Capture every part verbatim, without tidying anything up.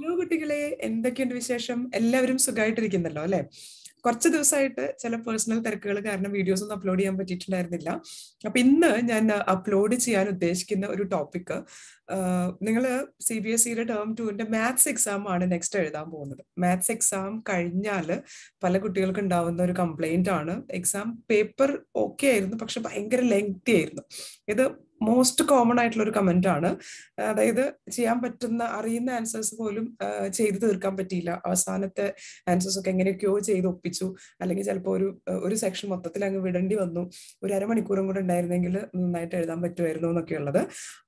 Hello കുട്ടികളെ, എന്തൊക്കെയുണ്ട് വിശേഷം? എല്ലാവരും സുഖമായിട്ടിരിക്കുന്നല്ലോ അല്ലെ? കുറച്ച് ദിവസമായിട്ട് ചില പേഴ്സണൽ തിരക്കുകൾ കാരണം വീഡിയോസ് ഒന്നും അപ്ലോഡ് ചെയ്യാൻ പറ്റിയിട്ടുണ്ടായിരുന്നില്ല. അപ്പൊ ഇന്ന് ഞാൻ അപ്ലോഡ് ചെയ്യാൻ ഉദ്ദേശിക്കുന്ന ഒരു ടോപ്പിക്, നിങ്ങൾ സി ബി എസ് സിയുടെ ടേം ടൂവിന്റെ മാത്സ് എക്സാം ആണ് നെക്സ്റ്റ് എഴുതാൻ പോകുന്നത്. മാത്സ് എക്സാം കഴിഞ്ഞാൽ പല കുട്ടികൾക്ക് ഉണ്ടാവുന്ന ഒരു കംപ്ലൈന്റ് ആണ്, എക്സാം പേപ്പർ ഓക്കെ ആയിരുന്നു, പക്ഷെ ഭയങ്കര ലെങ്തി ആയിരുന്നു. ഇത് മോസ്റ്റ് കോമൺ ആയിട്ടുള്ള ഒരു കമന്റ് ആണ്. അതായത് ചെയ്യാൻ പറ്റുന്ന അറിയുന്ന ആൻസേഴ്സ് പോലും ചെയ്ത് തീർക്കാൻ പറ്റിയില്ല. അവസാനത്തെ ആൻസേഴ്സ് ഒക്കെ എങ്ങനെയൊക്കെയോ ചെയ്ത് ഒപ്പിച്ചു, അല്ലെങ്കിൽ ചിലപ്പോൾ ഒരു ഒരു സെക്ഷൻ മൊത്തത്തിൽ അങ്ങ് വിടേണ്ടി വന്നു. ഒരു അരമണിക്കൂറും കൂടെ ഉണ്ടായിരുന്നെങ്കിൽ നന്നായിട്ട് എഴുതാൻ പറ്റുമായിരുന്നു എന്നൊക്കെ ഉള്ളത്.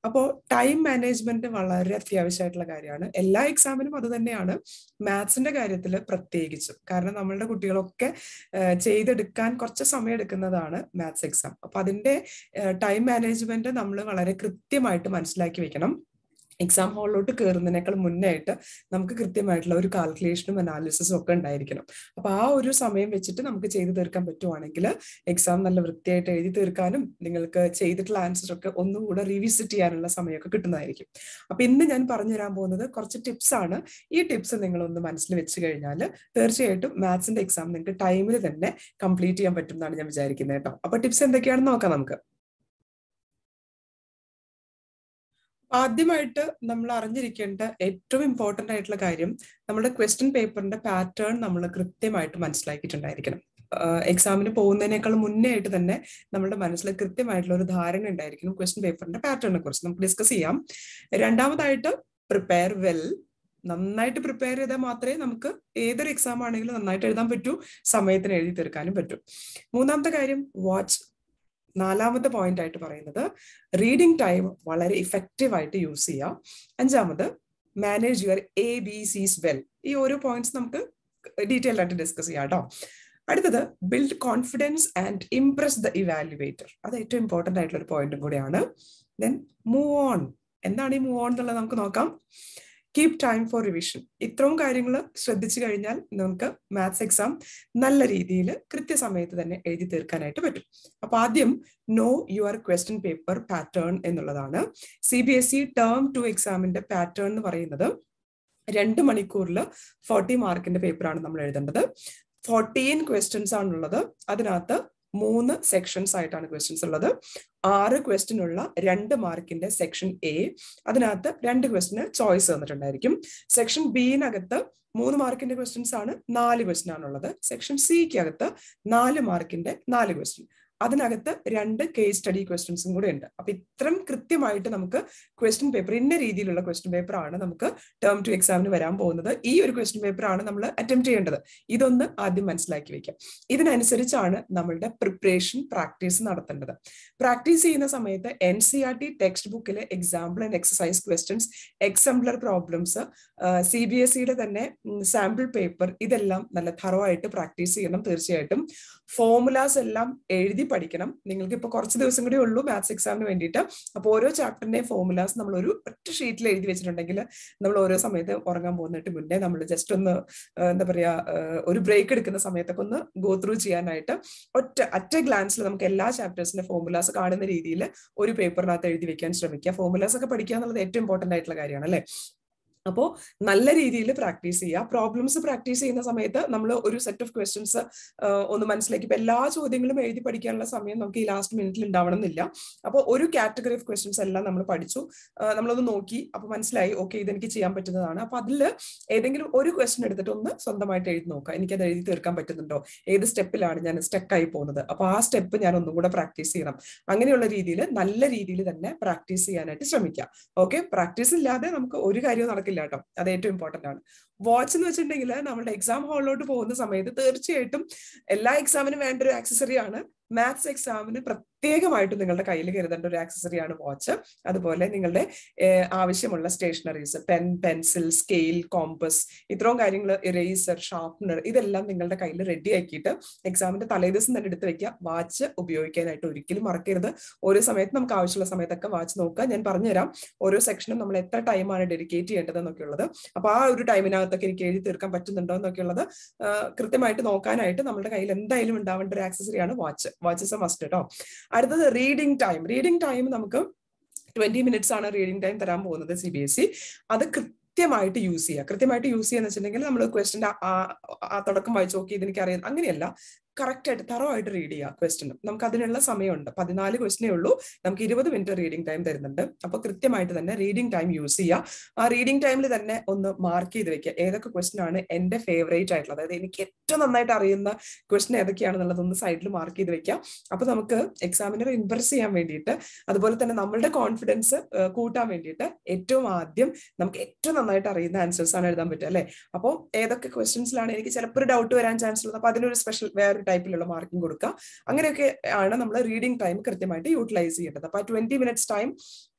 അപ്പോൾ ടൈം മാനേജ്മെന്റ് വളരെ അത്യാവശ്യമായിട്ടുള്ള കാര്യമാണ്. എല്ലാ എക്സാമിനും അത് തന്നെയാണ്, മാത്സിന്റെ കാര്യത്തിൽ പ്രത്യേകിച്ചും. കാരണം നമ്മളുടെ കുട്ടികളൊക്കെ ചെയ്തെടുക്കാൻ കുറച്ച് സമയം എടുക്കുന്നതാണ് മാത്സ് എക്സാം. അപ്പൊ അതിന്റെ ടൈം മാനേജ്മെന്റ് നമ്മൾ വളരെ കൃത്യമായിട്ട് മനസ്സിലാക്കി വെക്കണം. എക്സാം ഹോളിലോട്ട് കയറുന്നതിനേക്കാൾ മുന്നായിട്ട് നമുക്ക് കൃത്യമായിട്ടുള്ള ഒരു കാൽക്കുലേഷനും അനാലിസിസും ഒക്കെ ഉണ്ടായിരിക്കണം. അപ്പൊ ആ ഒരു സമയം വെച്ചിട്ട് നമുക്ക് ചെയ്ത് തീർക്കാൻ പറ്റുവാണെങ്കിൽ എക്സാം നല്ല വൃത്തിയായിട്ട് എഴുതി തീർക്കാനും നിങ്ങൾക്ക് ചെയ്തിട്ടുള്ള ആൻസർ ഒക്കെ ഒന്നുകൂടെ റിവിസിറ്റ് ചെയ്യാനുള്ള സമയമൊക്കെ കിട്ടുന്നതായിരിക്കും. അപ്പൊ ഇന്ന് ഞാൻ പറഞ്ഞു തരാൻ പോകുന്നത് കുറച്ച് ടിപ്സ് ആണ്. ഈ ടിപ്സ് നിങ്ങളൊന്ന് മനസ്സിൽ വെച്ച് കഴിഞ്ഞാൽ തീർച്ചയായിട്ടും മാത്സിന്റെ എക്സാം നിങ്ങൾക്ക് ടൈമിൽ തന്നെ കംപ്ലീറ്റ് ചെയ്യാൻ പറ്റും എന്നാണ് ഞാൻ വിചാരിക്കുന്നത് കേട്ടോ. അപ്പൊ ടിപ്സ് എന്തൊക്കെയാണെന്ന് നോക്കാം നമുക്ക്. ആദ്യമായിട്ട് നമ്മൾ അറിഞ്ഞിരിക്കേണ്ട ഏറ്റവും ഇമ്പോർട്ടൻ്റ് ആയിട്ടുള്ള കാര്യം, നമ്മുടെ ക്വസ്റ്റ്യൻ പേപ്പറിന്റെ പാറ്റേൺ നമ്മൾ കൃത്യമായിട്ട് മനസ്സിലാക്കിയിട്ടുണ്ടായിരിക്കണം. എക്സാമിന് പോകുന്നതിനേക്കാൾ മുന്നേ ആയിട്ട് തന്നെ നമ്മുടെ മനസ്സിൽ കൃത്യമായിട്ടുള്ള ഒരു ധാരണ ഉണ്ടായിരിക്കണം ക്വസ്റ്റ്യൻ പേപ്പറിന്റെ പാറ്റേണിനെ കുറിച്ച്. നമുക്ക് ഡിസ്കസ് ചെയ്യാം. രണ്ടാമതായിട്ട് പ്രിപ്പയർ വെൽ. നന്നായിട്ട് പ്രിപ്പയർ ചെയ്താൽ മാത്രമേ നമുക്ക് ഏതൊരു എക്സാം ആണെങ്കിലും നന്നായിട്ട് എഴുതാൻ പറ്റൂ, സമയത്തിന് എഴുതി തീർക്കാനും പറ്റും. മൂന്നാമത്തെ കാര്യം വാച്ച്. നാലാമത്തെ പോയിന്റ് ആയിട്ട് പറയുന്നത് റീഡിംഗ് ടൈം വളരെ ഇഫക്റ്റീവ് ആയിട്ട് യൂസ് ചെയ്യാം. അഞ്ചാമത് manage your A B Cs well. ഈ ഓരോ പോയിന്റ്സ് നമുക്ക് ഡീറ്റെയിൽ ആയിട്ട് ഡിസ്കസ് ചെയ്യാം കേട്ടോ. അടുത്തത് build confidence and impress the evaluator. അത് ഏറ്റവും ഇമ്പോർട്ടൻ്റ് ആയിട്ടുള്ള ഒരു പോയിന്റും കൂടെയാണ്. Then move on. എന്താണ് ഈ മൂവ് ഓൺ എന്നുള്ളത് നമുക്ക് നോക്കാം. Keep time for revision. ഇത്രയും കാര്യങ്ങൾ ശ്രദ്ധിച്ചു കഴിഞ്ഞാൽ നമുക്ക് മാത്സ് എക്സാം നല്ല രീതിയിൽ കൃത്യസമയത്ത് തന്നെ എഴുതി തീർക്കാനായിട്ട് പറ്റും. അപ്പൊ ആദ്യം know your question paper pattern എന്നുള്ളതാണ്. C B S E term two എക്സാമിന്റെ പാറ്റേൺ എന്ന് പറയുന്നത് രണ്ട് മണിക്കൂറിൽ ഫോർട്ടി മാർക്കിന്റെ പേപ്പറാണ് നമ്മൾ എഴുതേണ്ടത്. ഫോർട്ടീൻ ക്വസ്റ്റ്യൻസ് ആണുള്ളത്. അതിനകത്ത് മൂന്ന് സെക്ഷൻസ് ആയിട്ടാണ് ക്വസ്റ്റ്യൻസ് ഉള്ളത്. ആറ് ക്വസ്റ്റ്യൻ ഉള്ള രണ്ട് മാർക്കിന്റെ സെക്ഷൻ എ, അതിനകത്ത് രണ്ട് ക്വസ്റ്റ്യന് ചോയ്സ് തന്നിട്ടുണ്ടായിരിക്കും. സെക്ഷൻ ബിയിനകത്ത് മൂന്ന് മാർക്കിന്റെ ക്വസ്റ്റ്യൻസ് ആണ്, നാല് ക്വസ്റ്റ്യൻ ആണുള്ളത്. സെക്ഷൻ സിക്ക് അകത്ത് നാല് മാർക്കിന്റെ നാല് ക്വസ്റ്റ്യൻ, അതിനകത്ത് രണ്ട് കേസ് സ്റ്റഡി ക്വസ്റ്റ്യൻസും കൂടെ ഉണ്ട്. അപ്പൊ ഇത്രയും കൃത്യമായിട്ട് നമുക്ക് ക്വസ്റ്റ്യൻ പേപ്പർ, ഇന്ന രീതിയിലുള്ള ക്വസ്റ്റ്യൻ പേപ്പർ ആണ് നമുക്ക് ടേം ടു എക്സാമിന് വരാൻ പോകുന്നത്, ഈ ഒരു ക്വസ്റ്റ്യൻ പേപ്പർ ആണ് നമ്മൾ അറ്റംപ്റ്റ് ചെയ്യേണ്ടത്, ഇതൊന്ന് ആദ്യം മനസ്സിലാക്കി വെക്കാം. ഇതിനനുസരിച്ചാണ് നമ്മളുടെ പ്രിപ്പറേഷൻ പ്രാക്ടീസ് നടത്തേണ്ടത്. പ്രാക്ടീസ് ചെയ്യുന്ന സമയത്ത് N C R T text ബുക്കിലെ example and exercise questions, exemplar problems, C B S സിയുടെ തന്നെ സാമ്പിൾ പേപ്പർ, ഇതെല്ലാം നല്ല തറവായിട്ട് പ്രാക്ടീസ് ചെയ്യണം. തീർച്ചയായിട്ടും ഫോർമുലാസ് എല്ലാം എഴുതി പഠിക്കണം. നിങ്ങൾക്ക് ഇപ്പൊ കുറച്ച് ദിവസം കൂടി ഉള്ളൂ മാത്സ് എക്സാമിന് വേണ്ടിയിട്ട്. അപ്പൊ ഓരോ ചാപ്റ്ററിന്റെയും ഫോർമുലാസ് നമ്മൾ ഒരു ഒറ്റ ഷീറ്റിൽ എഴുതി വെച്ചിട്ടുണ്ടെങ്കിൽ നമ്മൾ ഓരോ സമയത്ത് ഉറങ്ങാൻ പോകുന്നിട്ട് മുന്നേ നമ്മൾ ജസ്റ്റ് ഒന്ന് എന്താ പറയാ ഒരു ബ്രേക്ക് എടുക്കുന്ന സമയത്തൊക്കെ ഒന്ന് ഗോ ത്രൂ ചെയ്യാനായിട്ട് ഒറ്റ അറ്റ ഗ്ലാൻസിൽ നമുക്ക് എല്ലാ ചാപ്റ്റേഴ്സിന്റെ ഫോർമുലാസ് കാണുന്ന രീതിയിൽ ഒരു പേപ്പറിനകത്ത് എഴുതി വെക്കാൻ ശ്രമിക്കുക. ഫോർമുലാസ് ഒക്കെ പഠിക്കുക എന്നുള്ളത് ഏറ്റവും ഇമ്പോർട്ടന്റ് ആയിട്ടുള്ള കാര്യമാണ് അല്ലെ. അപ്പോൾ നല്ല രീതിയിൽ പ്രാക്ടീസ് ചെയ്യുക. പ്രോബ്ലംസ് പ്രാക്ടീസ് ചെയ്യുന്ന സമയത്ത് നമ്മൾ ഒരു സെറ്റ് ഓഫ് ക്വസ്റ്റ്യൻസ് ഒന്ന് മനസ്സിലാക്കി, ഇപ്പം എല്ലാ ചോദ്യങ്ങളും എഴുതി പഠിക്കാനുള്ള സമയം നമുക്ക് ഈ ലാസ്റ്റ് മിനിറ്റിൽ ഉണ്ടാവണം എന്നില്ല. അപ്പോൾ ഒരു കാറ്റഗറി ഓഫ് ക്വസ്റ്റ്യൻസ് എല്ലാം നമ്മൾ പഠിച്ചു, നമ്മളൊന്ന് നോക്കി, അപ്പോൾ മനസ്സിലായി ഓക്കെ ഇതെനിക്ക് ചെയ്യാൻ പറ്റുന്നതാണ്. അപ്പോൾ അതിൽ ഏതെങ്കിലും ഒരു ക്വസ്റ്റ്യൻ എടുത്തിട്ട് ഒന്ന് സ്വന്തമായിട്ട് എഴുതി നോക്കുക, എനിക്കത് എഴുതി തീർക്കാൻ പറ്റുന്നുണ്ടോ, ഏത് സ്റ്റെപ്പിലാണ് ഞാൻ സ്റ്റെക്കായി പോകുന്നത്, അപ്പോൾ ആ സ്റ്റെപ്പ് ഞാൻ ഒന്നും കൂടെ പ്രാക്ടീസ് ചെയ്യണം. അങ്ങനെയുള്ള രീതിയിൽ നല്ല രീതിയിൽ തന്നെ പ്രാക്ടീസ് ചെയ്യാനായിട്ട് ശ്രമിക്കുക. ഓക്കെ, പ്രാക്ടീസ് ഇല്ലാതെ നമുക്ക് ഒരു കാര്യവും നടക്കില്ല. അത് ഏറ്റവും ഇമ്പോർട്ടന്റ് ആണ്. വാച്ച് എന്ന് വെച്ചിട്ടുണ്ടെങ്കിൽ നമ്മുടെ എക്സാം ഹാളിലോട്ട് പോകുന്ന സമയത്ത് തീർച്ചയായിട്ടും എല്ലാ എക്സാമിനും വേണ്ട ഒരു ആക്സസറി ആണ്. മാത്സ് എക്സാമിന് പ്രത്യേകമായിട്ട് നിങ്ങളുടെ കയ്യിൽ കരുതേണ്ട ഒരു ആക്സസറിയാണ് വാച്ച്. അതുപോലെ നിങ്ങളുടെ ആവശ്യമുള്ള stationeries, pen, pencil, scale, compass, ഇത്രയും കാര്യങ്ങൾ, ഇറേസർ, ഷാർപ്പനർ, ഇതെല്ലാം നിങ്ങളുടെ കയ്യിൽ റെഡി ആക്കിയിട്ട് എക്സാമിന്റെ തലേദിവസം തന്നെ എടുത്ത് വെക്കുക. വാച്ച് ഉപയോഗിക്കാനായിട്ട് ഒരിക്കലും മറക്കരുത്. ഓരോ സമയത്ത് നമുക്ക് ആവശ്യമുള്ള സമയത്തൊക്കെ വാച്ച് നോക്കുക. ഞാൻ പറഞ്ഞുതരാം ഓരോ സെക്ഷനും നമ്മൾ എത്ര ടൈമാണ് ഡെഡിക്കേറ്റ് ചെയ്യേണ്ടത് എന്നൊക്കെ ഉള്ളത്. അപ്പൊ ആ ഒരു ടൈമിനകത്തൊക്കെ എനിക്ക് എഴുതി തീർക്കാൻ പറ്റുന്നുണ്ടോ എന്നൊക്കെ ഉള്ളത് കൃത്യമായിട്ട് നോക്കാനായിട്ട് നമ്മുടെ കയ്യിൽ എന്തായാലും ഉണ്ടാവേണ്ട ഒരു ആക്സസറിയാണ് വാച്ച്. വാച്ചസ് എ മസ്റ്റ് കേട്ടോ. അടുത്തത് റീഡിംഗ് ടൈം. റീഡിംഗ് ടൈം നമുക്ക് ട്വന്റി മിനിറ്റ്സ് ആണ് റീഡിംഗ് ടൈം തരാൻ പോകുന്നത് സി ബി എസ് ഇ. അത് കൃത്യമായിട്ട് യൂസ് ചെയ്യുക. കൃത്യമായിട്ട് യൂസ് ചെയ്യുക എന്ന് വെച്ചിട്ടുണ്ടെങ്കിൽ നമ്മൾ ക്വസ്റ്റ്യൻ ആ തുടക്കം വായിച്ചു നോക്കി ഇതെനിക്ക് അറിയാം അങ്ങനെയല്ല, കറക്റ്റായിട്ട് തറവായിട്ട് റീഡ് ചെയ്യുക ക്വസ്റ്റ്യൻ. നമുക്ക് അതിനുള്ള സമയമുണ്ട്, പതിനാല് ക്വസ്റ്റ്യനേ ഉള്ളൂ, നമുക്ക് ഇരുപത് മിനിറ്റ് റീഡിംഗ് ടൈം തരുന്നുണ്ട്. അപ്പൊ കൃത്യമായിട്ട് തന്നെ റീഡിംഗ് ടൈം യൂസ് ചെയ്യുക. ആ റീഡിംഗ് ടൈമിൽ തന്നെ ഒന്ന് മാർക്ക് ചെയ്ത് വെക്കുക, ഏതൊക്കെ ക്വസ്റ്റ്യൻ ആണ് എന്റെ ഫേവറേറ്റ് ആയിട്ടുള്ള, അതായത് എനിക്ക് ഏറ്റവും നന്നായിട്ട് അറിയുന്ന ക്വസ്റ്റ്യൻ ഏതൊക്കെയാണെന്നുള്ളതൊന്ന് സൈഡിൽ മാർക്ക് ചെയ്ത് വെക്കുക. അപ്പൊ നമുക്ക് എക്സാമിനറെ ഇംപ്രസ് ചെയ്യാൻ വേണ്ടിയിട്ട്, അതുപോലെ തന്നെ നമ്മളുടെ കോൺഫിഡൻസ് കൂട്ടാൻ വേണ്ടിയിട്ട് ഏറ്റവും ആദ്യം നമുക്ക് ഏറ്റവും നന്നായിട്ട് അറിയുന്ന ആൻസേഴ്സ് ആണ് എഴുതാൻ പറ്റുക അല്ലെ. അപ്പോൾ ഏതൊക്കെ ക്വസ്റ്റ്യൻസിലാണ് എനിക്ക് ചിലപ്പോൾ ഡൗട്ട് വരാൻ ചാൻസ് ഉള്ളത്, അപ്പൊ അതിനൊരു സ്പെഷ്യൽ വേറൊരു ടൈപ്പിലുള്ള മാർക്കിംഗ് കൊടുക്കുക. അങ്ങനെയൊക്കെ ആണ് നമ്മൾ റീഡിംഗ് ടൈം കൃത്യമായിട്ട് യൂട്ടിലൈസ് ചെയ്യേണ്ടത്. അപ്പൊ ആ ട്വന്റി മിനിറ്റ്സ് ടൈം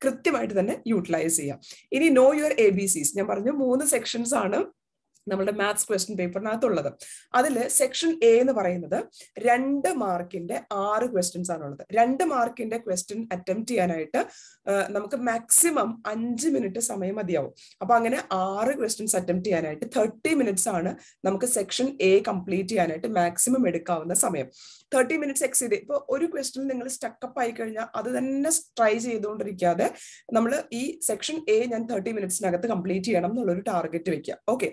കൃത്യമായിട്ട് തന്നെ യൂട്ടിലൈസ് ചെയ്യുക. ഇനി know your A B Cs, ഞാൻ പറഞ്ഞു മൂന്ന് സെക്ഷൻസ് ആണ് നമ്മുടെ മാത്സ് ക്വസ്റ്റ്യൻ പേപ്പറിനകത്തുള്ളത്. അതിൽ സെക്ഷൻ എ എന്ന് പറയുന്നത് രണ്ട് മാർക്കിന്റെ ആറ് ക്വസ്റ്റ്യൻസ് ആണുള്ളത്. രണ്ട് മാർക്കിന്റെ ക്വസ്റ്റ്യൻ അറ്റംപ്റ്റ് ചെയ്യാനായിട്ട് നമുക്ക് മാക്സിമം അഞ്ച് മിനിറ്റ് സമയം മതിയാവും. അപ്പൊ അങ്ങനെ ആറ് ക്വസ്റ്റ്യൻസ് അറ്റംപ്റ്റ് ചെയ്യാനായിട്ട് തേർട്ടി മിനിറ്റ്സ് ആണ് നമുക്ക് സെക്ഷൻ എ കംപ്ലീറ്റ് ചെയ്യാനായിട്ട് മാക്സിമം എടുക്കാവുന്ന സമയം. തേർട്ടി മിനിറ്റ്സ് എക്സീഡ് ഇപ്പോൾ ഒരു ക്വസ്റ്റ്യൻ നിങ്ങൾ സ്റ്റക്കപ്പ് ആയി കഴിഞ്ഞാൽ അത് തന്നെ ട്രൈ ചെയ്തുകൊണ്ടിരിക്കാതെ നമ്മൾ ഈ സെക്ഷൻ എ ഞാൻ തേർട്ടി മിനിറ്റ്സിനകത്ത് കംപ്ലീറ്റ് ചെയ്യണം എന്നുള്ളൊരു ടാർഗറ്റ് വെക്കുക. ഓക്കെ,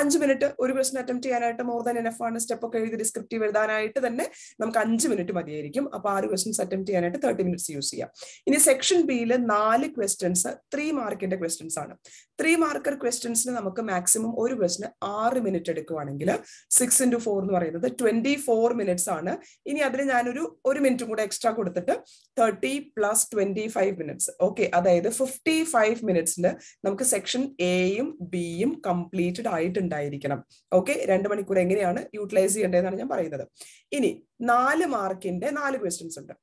അഞ്ച് മിനിറ്റ് ഒരു ക്വസ്റ്റ്യൻ അറ്റംപ്റ്റ് ചെയ്യാനായിട്ട് മോർ ദാൻ എനഫ് ആണ്. സ്റ്റെപ്പ് ഒക്കെ എഴുതി ഡിസ്ക്രിപ്റ്റീവ് എഴുതാനായിട്ട് തന്നെ നമുക്ക് അഞ്ച് മിനിറ്റ് മതിയായിരിക്കും. അപ്പൊ ആറ് ക്വസ്റ്റ്യൻസ് അറ്റംപ്റ്റ് ചെയ്യാനായിട്ട് തേർട്ടി മിനിറ്റ്സ് യൂസ് ചെയ്യാം. ഇനി സെക്ഷൻ ബിയിൽ നാല് ക്വസ്റ്റ്യൻസ് ത്രീ മാർക്കിന്റെ ക്വസ്റ്റ്യൻസ് ആണ്. ത്രീ മാർക്കർ ക്വസ്റ്റ്യൻസിന് നമുക്ക് മാക്സിമം ഒരു ക്വസ്റ്റ്യൻ ആറ് മിനിറ്റ് എടുക്കുവാണെങ്കിൽ സിക്സ് ഇൻറ്റു ഫോർ എന്ന് പറയുന്നത് ട്വന്റി ഫോർ മിനിറ്റ്സ് ആണ്. ഇനി അതിൽ ഞാനൊരു ഒരു മിനിറ്റും കൂടെ എക്സ്ട്രാ കൊടുത്തിട്ട് thirty plus twenty five minutes, okay, അതായത് ഫിഫ്റ്റി ഫൈവ് മിനിറ്റ്സിൽ നമുക്ക് സെക്ഷൻ എയും ബിയും കംപ്ലീറ്റ് ായിട്ടുണ്ടായിരിക്കണം. ഓക്കെ, രണ്ട് മണിക്കൂർ എങ്ങനെയാണ് യൂട്ടിലൈസ് ചെയ്യേണ്ടതെന്നാണ് ഞാൻ പറയുന്നത്. ഇനി നാല് മാർക്കിന്റെ നാല് ക്വസ്റ്റ്യൻസ് ഉണ്ട്.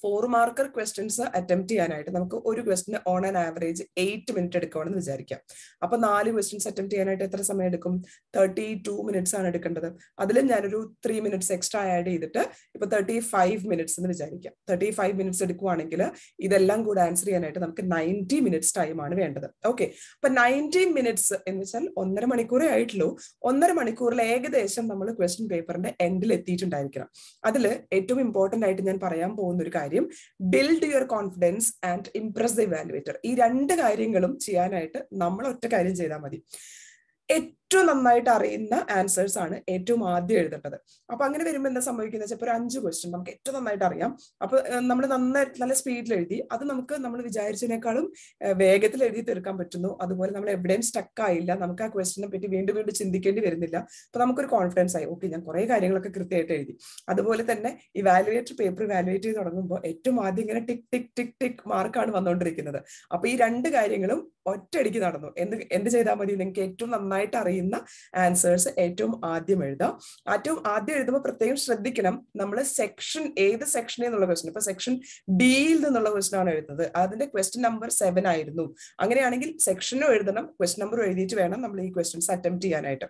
ഫോർ മാർക്കർ ക്വസ്റ്റ്യൻസ് അറ്റംപ്റ്റ് ചെയ്യാനായിട്ട് നമുക്ക് ഒരു question on an average eight minute എടുക്കുവാണെന്ന് വിചാരിക്കാം. അപ്പൊ നാല് ക്വസ്റ്റ്യൻസ് അറ്റംപ്റ്റ് ചെയ്യാനായിട്ട് എത്ര സമയം എടുക്കും? തേർട്ടി ടു മിനിറ്റ്സ് ആണ് എടുക്കേണ്ടത്. അതിലും ഞാനൊരു ത്രീ മിനിറ്റ്സ് എക്സ്ട്രാ ആഡ് ചെയ്തിട്ട് ഇപ്പൊ തേർട്ടി ഫൈവ് മിനിറ്റ്സ് എന്ന് വിചാരിക്കാം. തേർട്ടി ഫൈവ് മിനിറ്റ്സ് എടുക്കുവാണെങ്കിൽ ഇതെല്ലാം കൂടെ ആൻസർ ചെയ്യാനായിട്ട് നമുക്ക് നയൻറ്റി മിനിറ്റ്സ് ടൈം ആണ് വേണ്ടത്. ഓക്കെ, അപ്പൊ നയൻറ്റി മിനിറ്റ്സ് എന്ന് വെച്ചാൽ ഒന്നര മണിക്കൂറേ ആയിട്ടുള്ളൂ. ഒന്നര മണിക്കൂറിൽ ഏകദേശം നമ്മൾ ക്വസ്റ്റ്യൻ പേപ്പറിന്റെ എൻഡിൽ എത്തിയിട്ടുണ്ടായിരിക്കണം. അതിൽ ഏറ്റവും ഇമ്പോർട്ടന്റ് ആയിട്ട് ഞാൻ പറയാൻ പോകുന്ന ഒരു കാര്യം build your confidence and impress the evaluator. ഈ രണ്ട് കാര്യങ്ങളും ചെയ്യാനായിട്ട് നമ്മൾ ഒറ്റ കാര്യം ചെയ്താൽ മതി. ഏറ്റവും നന്നായിട്ട് അറിയുന്ന ആൻസേഴ്സ് ആണ് ഏറ്റവും ആദ്യം എഴുതേണ്ടത്. അപ്പൊ അങ്ങനെ വരുമ്പോൾ എന്താ സംഭവിക്കുന്നത് വെച്ചാൽ ഒരു അഞ്ച് ക്വസ്റ്റ്യൻ നമുക്ക് ഏറ്റവും നന്നായിട്ട് അറിയാം. അപ്പൊ നമ്മൾ നന്നായിട്ട് നല്ല സ്പീഡിൽ എഴുതി, അത് നമുക്ക് നമ്മൾ വിചാരിച്ചതിനേക്കാളും വേഗത്തിൽ എഴുതി തീർക്കാൻ പറ്റുന്നു. അതുപോലെ നമ്മൾ എവിടെയും സ്റ്റക്ക് ആയില്ല, നമുക്ക് ആ ക്വസ്റ്റിനെ പറ്റി വീണ്ടും വീണ്ടും ചിന്തിക്കേണ്ടി വരുന്നില്ല. അപ്പൊ നമുക്കൊരു കോൺഫിഡൻസ് ആയി, ഓക്കെ ഞാൻ കുറെ കാര്യങ്ങളൊക്കെ കൃത്യമായിട്ട് എഴുതി. അതുപോലെ തന്നെ ഇവാലുവേറ്റർ പേപ്പർ ഇവാലുവേറ്റ് ചെയ്ത് തുടങ്ങുമ്പോൾ ഏറ്റവും ആദ്യം ഇങ്ങനെ ടിക് ടിക് ടിക് ടിക് മാർക്കാണ് വന്നുകൊണ്ടിരിക്കുന്നത്. അപ്പൊ ഈ രണ്ട് കാര്യങ്ങളും ഒറ്റയടിക്ക് നടന്നു. എന്ത് എന്ത് ചെയ്താൽ മതി? നിങ്ങൾക്ക് ഏറ്റവും നന്നായിട്ട് അറിയുന്ന ആൻസേഴ്സ് ഏറ്റവും ആദ്യം എഴുതാം. ഏറ്റവും ആദ്യം എഴുതുമ്പോൾ പ്രത്യേകം ശ്രദ്ധിക്കണം, നമ്മൾ സെക്ഷൻ ഏത് സെക്ഷനിൽ നിന്നുള്ള ക്വസ്റ്റ്യൻ, ഇപ്പൊ സെക്ഷൻ ഡിയിൽ നിന്നുള്ള ക്വസ്റ്റ്യൻ ആണ് എഴുതുന്നത്, അതിന്റെ ക്വസ്റ്റ്യൻ നമ്പർ സെവൻ ആയിരുന്നു. അങ്ങനെയാണെങ്കിൽ സെക്ഷനും എഴുതണം, ക്വസ്റ്റ്യൻ നമ്പറും എഴുതിയിട്ട് വേണം നമ്മൾ ഈ ക്വസ്റ്റ്യൻസ് അറ്റംപ്റ്റ് ചെയ്യാനായിട്ട്.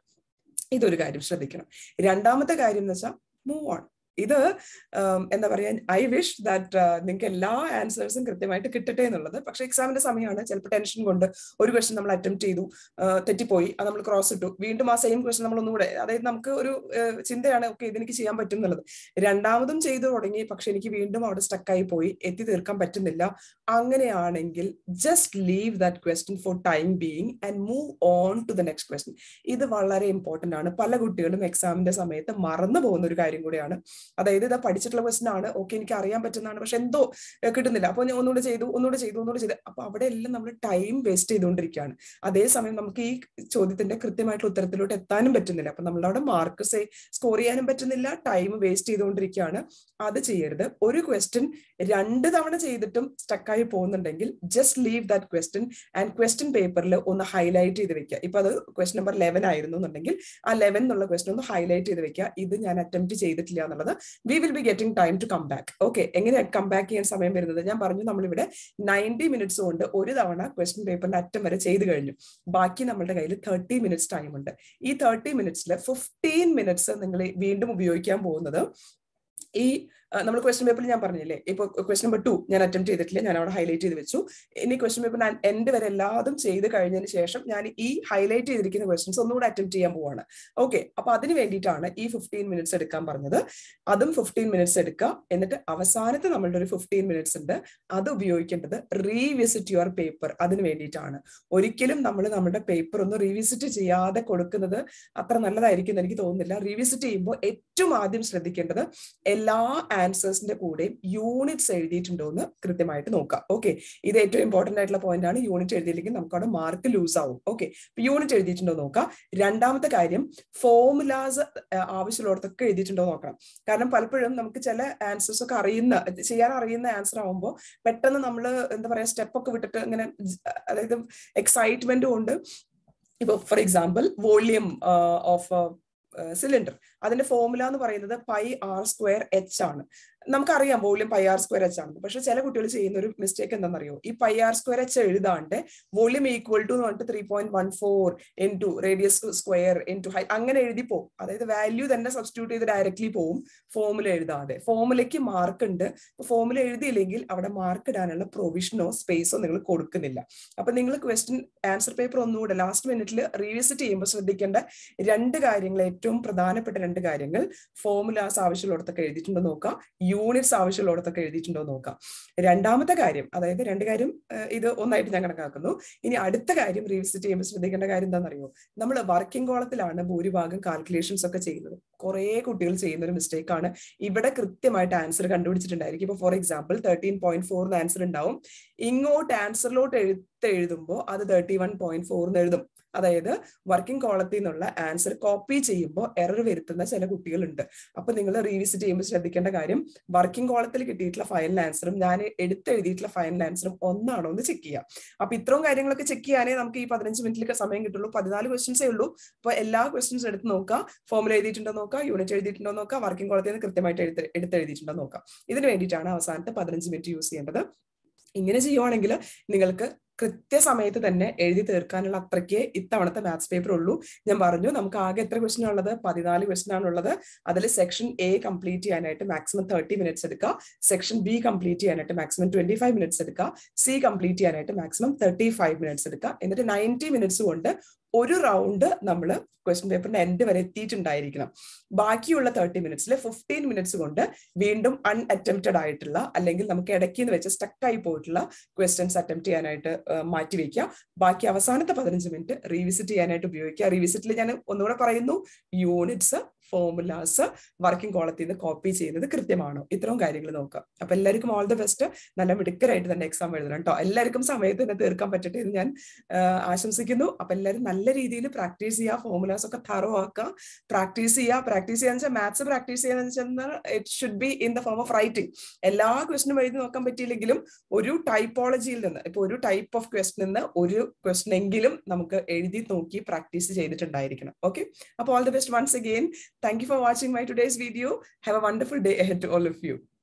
ഇതൊരു കാര്യം ശ്രദ്ധിക്കണം. രണ്ടാമത്തെ കാര്യം എന്ന് വെച്ചാൽ മൂവ് ഓൺ. ഇത് എന്താ പറയാ, ഐ വിഷ് ദാറ്റ് നിങ്ങൾക്ക് എല്ലാ ആൻസേഴ്സും കൃത്യമായിട്ട് കിട്ടട്ടെ എന്നുള്ളത്. പക്ഷെ എക്സാമിന്റെ സമയമാണ്, ചിലപ്പോൾ ടെൻഷൻ കൊണ്ട് ഒരു ക്വസ്റ്റ്യൻ നമ്മൾ അറ്റംപ്റ്റ് ചെയ്തു, തെറ്റിപ്പോയി, അത് നമ്മൾ ക്രോസ് ഇട്ടു, വീണ്ടും ആ സെയിം ക്വസ്റ്റ്യൻ നമ്മൾ ഒന്നുകൂടെ, അതായത് നമുക്ക് ഒരു ചിന്തയാണ് ഓക്കെ ഇതെനിക്ക് ചെയ്യാൻ പറ്റും എന്നുള്ളത്. രണ്ടാമതും ചെയ്തു തുടങ്ങി, പക്ഷെ എനിക്ക് വീണ്ടും അവിടെ സ്റ്റക്കായി പോയി, എത്തി തീർക്കാൻ പറ്റുന്നില്ല. അങ്ങനെയാണെങ്കിൽ just leave that question for time being and move on to the next question. ഇത് വളരെ ഇമ്പോർട്ടൻ്റ് ആണ്. പല കുട്ടികളും എക്സാമിന്റെ സമയത്ത് മറന്നു പോകുന്ന ഒരു കാര്യം കൂടിയാണ്. അതായത് ഇതാ പഠിച്ചിട്ടുള്ള ക്വസ്റ്റ്യൻ ആണ്, ഓക്കെ എനിക്ക് അറിയാൻ പറ്റുന്നതാണ്, പക്ഷെ എന്തോ കിട്ടുന്നില്ല. അപ്പൊ ഒന്നുകൂടെ ചെയ്തു ഒന്നുകൂടെ ചെയ്തു ഒന്നുകൂടെ ചെയ്തു അപ്പൊ അവിടെ എല്ലാം നമ്മൾ ടൈം വേസ്റ്റ് ചെയ്തുകൊണ്ടിരിക്കുകയാണ്. അതേസമയം നമുക്ക് ഈ ചോദ്യത്തിന്റെ കൃത്യമായിട്ടുള്ള ഉത്തരത്തിലോട്ട് എത്താനും പറ്റുന്നില്ല. അപ്പൊ നമ്മളവിടെ മാർക്ക് സ്കോർ ചെയ്യാനും പറ്റുന്നില്ല, ടൈം വേസ്റ്റ് ചെയ്തുകൊണ്ടിരിക്കുകയാണ്. അത് ചെയ്യരുത്. ഒരു ക്വസ്റ്റ്യൻ രണ്ട് തവണ ചെയ്തിട്ടും സ്റ്റക്കായി പോകുന്നുണ്ടെങ്കിൽ just leave that question and question പേപ്പറിൽ ഒന്ന് ഹൈലൈറ്റ് ചെയ്ത് വെക്കുക. ഇപ്പൊ അത് ക്വസ്റ്റ്യൻ നമ്പർ ലെവൻ ആയിരുന്നു എന്നുണ്ടെങ്കിൽ ആ ലെവൻ എന്നുള്ള ക്വസ്റ്റ്യൻ ഒന്ന് ഹൈലൈറ്റ് ചെയ്ത് വെക്കുക. ഇത് ഞാൻ അറ്റംപ്റ്റ് ചെയ്തിട്ടില്ല എന്നുള്ളത്. We will be getting time to come back. Okay, എങ്ങനെ കം ബാക്ക് ചെയ്യാൻ സമയം വരുന്നത്? ഞാൻ പറഞ്ഞു നമ്മളിവിടെ നയൻറ്റി മിനിറ്റ്സ് കൊണ്ട് ഒരു തവണ ക്വസ്റ്റ്യൻ പേപ്പറിന്റെ അറ്റം വരെ ചെയ്ത് കഴിഞ്ഞു. ബാക്കി നമ്മളുടെ കയ്യിൽ തേർട്ടി മിനിറ്റ്സ് ടൈം ഉണ്ട്. ഈ തേർട്ടി മിനിറ്റ്സിൽ ഫിഫ്റ്റീൻ മിനിറ്റ്സ് നിങ്ങൾ വീണ്ടും ഉപയോഗിക്കാൻ പോകുന്നത് ഈ നമ്മൾ ക്വസ്റ്റ്യൻ പേപ്പറിൽ ഞാൻ പറഞ്ഞില്ലേ, ഇപ്പൊ ക്വസ്റ്റ്യൻ നമ്പർ ടു ഞാൻ അറ്റംപ്റ്റ് ചെയ്തിട്ടില്ല, ഞാൻ അവിടെ ഹൈലൈറ്റ് ചെയ്ത് വെച്ചു. ഇനി ക്വസ്റ്റ്യൻ പേപ്പർ എൻഡ് വരെ എല്ലാതും ചെയ്ത് കഴിഞ്ഞതിന് ശേഷം ഞാൻ ഈ ഹൈലൈറ്റ് ചെയ്തിരിക്കുന്ന ക്വസ്റ്റ്യൻസ് ഒന്നുകൂടെ അറ്റംപ്റ്റ് ചെയ്യാൻ പോവാണ്. ഓക്കെ, അപ്പൊ അതിന് വേണ്ടിയിട്ടാണ് ഈ ഫിഫ്റ്റീൻ മിനിറ്റ്സ് എടുക്കാൻ പറഞ്ഞത്. അതും ഫിഫ്റ്റീൻ മിനിറ്റ്സ് എടുക്കുക. എന്നിട്ട് അവസാനത്തെ നമ്മളുടെ ഒരു ഫിഫ്റ്റീൻ മിനിറ്റ്സ് ഉണ്ട്, അത് ഉപയോഗിക്കേണ്ടത് റീവിസിറ്റ് യുവർ പേപ്പർ, അതിന് വേണ്ടിയിട്ടാണ്. ഒരിക്കലും നമ്മൾ നമ്മുടെ പേപ്പർ ഒന്ന് റീവിസിറ്റ് ചെയ്യാതെ കൊടുക്കുന്നത് അത്ര നല്ലതായിരിക്കും എന്ന് എനിക്ക് തോന്നുന്നില്ല. റീവിസിറ്റ് ചെയ്യുമ്പോൾ ഏറ്റവും ആദ്യം ശ്രദ്ധിക്കേണ്ടത് എല്ലാ ആൻസേഴ്സിന്റെ കൂടെയും യൂണിറ്റ്സ് എഴുതിയിട്ടുണ്ടോ എന്ന് കൃത്യമായിട്ട് നോക്കാം. ഓക്കെ, ഇത് ഏറ്റവും ഇമ്പോർട്ടന്റ് ആയിട്ടുള്ള പോയിന്റ് ആണ്. യൂണിറ്റ് എഴുതിയില്ലെങ്കിൽ നമുക്ക് അവിടെ മാർക്ക് ലൂസ് ആവും. ഓക്കെ, യൂണിറ്റ് എഴുതിയിട്ടുണ്ടോ നോക്കാം. രണ്ടാമത്തെ കാര്യം, ഫോമുലാസ് ആവശ്യമുള്ളവർക്കൊക്കെ എഴുതിയിട്ടുണ്ടോ നോക്കണം. കാരണം പലപ്പോഴും നമുക്ക് ചില ആൻസേഴ്സ് ഒക്കെ അറിയുന്ന ചെയ്യാൻ അറിയുന്ന ആൻസർ ആവുമ്പോൾ പെട്ടെന്ന് നമ്മൾ എന്താ പറയാ സ്റ്റെപ്പൊക്കെ വിട്ടിട്ട് ഇങ്ങനെ, അതായത് എക്സൈറ്റ്മെന്റ് കൊണ്ട്, ഇപ്പൊ for example volume of cylinder, അതിന്റെ ഫോർമുല എന്ന് പറയുന്നത് പൈ ആർ സ്ക്വയർ എച്ച് ആണ്. നമുക്കറിയാം volume pi R square H ആണ്. പക്ഷെ ചില കുട്ടികൾ ചെയ്യുന്ന ഒരു മിസ്റ്റേക്ക് എന്താണെന്നറിയോ, ഈ പൈ ആർ സ്ക്വയർ എച്ച് എഴുതാണ്ട് വോളിയം ഈക്വൽ ടു എന്ന് പറഞ്ഞിട്ട് three point one four into radius square into high അങ്ങനെ എഴുതി പോകും. അതായത് വാല്യൂ തന്നെ സബ്സ്റ്റിറ്റ്യൂട്ട് ചെയ്ത് ഡയറക്ട്ലി പോവും, ഫോമുല എഴുതാതെ. ഫോമുലയ്ക്ക് മാർക്ക് ഉണ്ട്, ഫോമുല എഴുതിയില്ലെങ്കിൽ അവിടെ മാർക്ക് ഇടാനുള്ള പ്രൊവിഷനോ സ്പേസോ നിങ്ങൾ കൊടുക്കുന്നില്ല. അപ്പൊ നിങ്ങൾ ക്വസ്റ്റ്യൻ ആൻസർ പേപ്പർ ഒന്നുകൂടെ ലാസ്റ്റ് മിനിറ്റിൽ റീവിസിറ്റ് ചെയ്യുമ്പോൾ ശ്രദ്ധിക്കേണ്ട രണ്ട് കാര്യങ്ങൾ, ഏറ്റവും പ്രധാനപ്പെട്ട രണ്ട് കാര്യങ്ങൾ, ഫോമുലാസ് ആവശ്യമുള്ളടത്തൊക്കെ എഴുതിയിട്ടുണ്ടോ നോക്കുക, യൂണിറ്റ്സ് ആവശ്യമുള്ളടത്തൊക്കെ എഴുതിയിട്ടുണ്ടോ നോക്കാം. രണ്ടാമത്തെ കാര്യം, അതായത് രണ്ട് കാര്യം ഇത് ഒന്നായിട്ട് ഞാൻ കണക്കാക്കുന്നു. ഇനി അടുത്ത കാര്യം റീവിസിറ്റ് ചെയ്യുമ്പോൾ ശ്രദ്ധിക്കേണ്ട കാര്യം എന്താണെന്നറിയോ, നമ്മൾ വർക്കിംഗ് കോളത്തിലാണ് ഭൂരിഭാഗം കാൽക്കുലേഷൻസ് ഒക്കെ ചെയ്യുന്നത്. കുറെ കുട്ടികൾ ചെയ്യുന്ന ഒരു മിസ്റ്റേക്ക് ആണ്, ഇവിടെ കൃത്യമായിട്ട് ആൻസർ കണ്ടുപിടിച്ചിട്ടുണ്ടായിരിക്കും. ഇപ്പൊ ഫോർ എക്സാമ്പിൾ തേർട്ടീൻ പോയിന്റ് ഫോറിന് ആൻസർ ഉണ്ടാവും, ഇങ്ങോട്ട് ആൻസറിലോട്ട് എഴുത്ത് എഴുതുമ്പോൾ അത് തേർട്ടി വൺ പോയിന്റ് ഫോറിന് എഴുതും. അതായത് വർക്കിംഗ് കോളത്തിൽ നിന്നുള്ള ആൻസർ കോപ്പി ചെയ്യുമ്പോൾ എറർ വരുത്തുന്ന ചില കുട്ടികളുണ്ട്. അപ്പൊ നിങ്ങൾ റീവിസിറ്റ് ചെയ്യുമ്പോൾ ശ്രദ്ധിക്കേണ്ട കാര്യം, വർക്കിംഗ് കോളത്തിൽ കിട്ടിയിട്ടുള്ള ഫൈനൽ ആൻസറും ഞാൻ എടുത്തെഴുതിയിട്ടുള്ള ഫൈനൽ ആൻസറും ഒന്നാണോ എന്ന് ചെക്ക് ചെയ്യാം. അപ്പൊ ഇത്രയും കാര്യങ്ങളൊക്കെ ചെക്ക് ചെയ്യാനേ നമുക്ക് ഈ പതിനഞ്ച് മിനിറ്റിലൊക്കെ സമയം കിട്ടുള്ളൂ. പതിനാല് ക്വസ്റ്റ്യൻസേ ഉള്ളൂ. അപ്പൊ എല്ലാ ക്വസ്റ്റ്യൻസ് എടുത്ത് നോക്കുക, ഫോമുല എഴുതിയിട്ടുണ്ടോ നോക്കുക, യൂണിറ്റ് എഴുതിയിട്ടുണ്ടോ നോക്കുക, വർക്കിംഗ് കോളത്തിൽ നിന്ന് കൃത്യമായിട്ട് എടുത്ത് എടുത്തെഴുതിയിട്ടുണ്ടോ നോക്കുക. ഇതിന് വേണ്ടിയിട്ടാണ് അവസാനത്തെ പതിനഞ്ച് മിനിറ്റ് യൂസ് ചെയ്യേണ്ടത്. ഇങ്ങനെ ചെയ്യുവാണെങ്കിൽ നിങ്ങൾക്ക് കൃത്യസമയത്ത് തന്നെ എഴുതി തീർക്കാനുള്ള അത്രയ്ക്ക് ഇത്തവണത്തെ മാത്സ് പേപ്പർ ഉള്ളൂ. ഞാൻ പറഞ്ഞു നമുക്ക് ആകെ എത്ര ക്വസ്റ്റൻ ഉള്ളത്, പതിനാല് ക്വസ്റ്റൻ ആണുള്ളത്. അതിൽ സെക്ഷൻ എ കംപ്ലീറ്റ് ചെയ്യാനായിട്ട് മാക്സിമം തേർട്ടി മിനിറ്റ്സ് എടുക്കുക, സെക്ഷൻ ബി കംപ്ലീറ്റ് ചെയ്യാനായിട്ട് മാക്സിമം ട്വന്റി ഫൈവ് മിനിറ്റ്സ് എടുക്കുക, സി കംപ്ലീറ്റ് ചെയ്യാനായിട്ട് മാക്സിമം തേർട്ടി ഫൈവ് മിനിറ്റ്സ് എടുക്കുക. എന്നിട്ട് നയൻറ്റി മിനിറ്റ്സ് കൊണ്ട് ഒരു റൗണ്ട് നമ്മൾ ക്വസ്റ്റ്യൻ പേപ്പറിന്റെ എൻഡ് വരെ എത്തിയിട്ടുണ്ടായിരിക്കണം. ബാക്കിയുള്ള തേർട്ടി മിനിറ്റ്സിൽ ഫിഫ്റ്റീൻ മിനിറ്റ്സ് കൊണ്ട് വീണ്ടും അൺ അറ്റംപ്റ്റഡ് ആയിട്ടുള്ള, അല്ലെങ്കിൽ നമുക്ക് ഇടയ്ക്ക് എന്ന് വെച്ച് സ്റ്റക്കായി പോയിട്ടുള്ള ക്വസ്റ്റ്യൻസ് അറ്റംപ്റ്റ് ചെയ്യാനായിട്ട് മാറ്റി വെക്കുക. ബാക്കി അവസാനത്തെ പതിനഞ്ച് മിനിറ്റ് റീവിസിറ്റ് ചെയ്യാനായിട്ട് ഉപയോഗിക്കുക. റീവിസിറ്റിൽ ഞാൻ ഒന്നുകൂടെ പറയുന്നു, യൂണിറ്റ്സ്, ഫോമുലാസ്, വർക്കിംഗ് കോളത്തിൽ നിന്ന് കോപ്പി ചെയ്യുന്നത് കൃത്യമാണോ, ഇത്രയും കാര്യങ്ങൾ നോക്കുക. അപ്പൊ എല്ലാവർക്കും ഓൾ ദി ബെസ്റ്റ്. നല്ല മിടുക്കരായിട്ട് തന്നെ എക്സാം എഴുതണം കേട്ടോ. എല്ലാവർക്കും സമയത്ത് തന്നെ തീർക്കാൻ പറ്റട്ടെ എന്ന് ഞാൻ ആശംസിക്കുന്നു. അപ്പൊ എല്ലാവരും നല്ല രീതിയിൽ പ്രാക്ടീസ് ചെയ്യുക, ഫോമുലാസ് ഒക്കെ തറോ ആക്കുക, പ്രാക്ടീസ് ചെയ്യുക. പ്രാക്ടീസ് ചെയ്യാന്ന് വെച്ചാൽ മാത്സ് പ്രാക്ടീസ് ചെയ്യാന്ന് വെച്ചാൽ it should be in the form of writing. എല്ലാ ക്വസ്റ്റിനും എഴുതി നോക്കാൻ പറ്റിയില്ലെങ്കിലും ഒരു ടൈപ്പോളജിയിൽ നിന്ന്, ഇപ്പൊ ഒരു ടൈപ്പ് ഓഫ് ക്വസ്റ്റിൽ നിന്ന് ഒരു ക്വസ്റ്റൻ എങ്കിലും നമുക്ക് എഴുതി നോക്കി പ്രാക്ടീസ് ചെയ്തിട്ടുണ്ടായിരിക്കണം. ഓക്കെ, അപ്പോൾ all the best once again. Thank you for watching my today's video. Have a wonderful day ahead to all of you.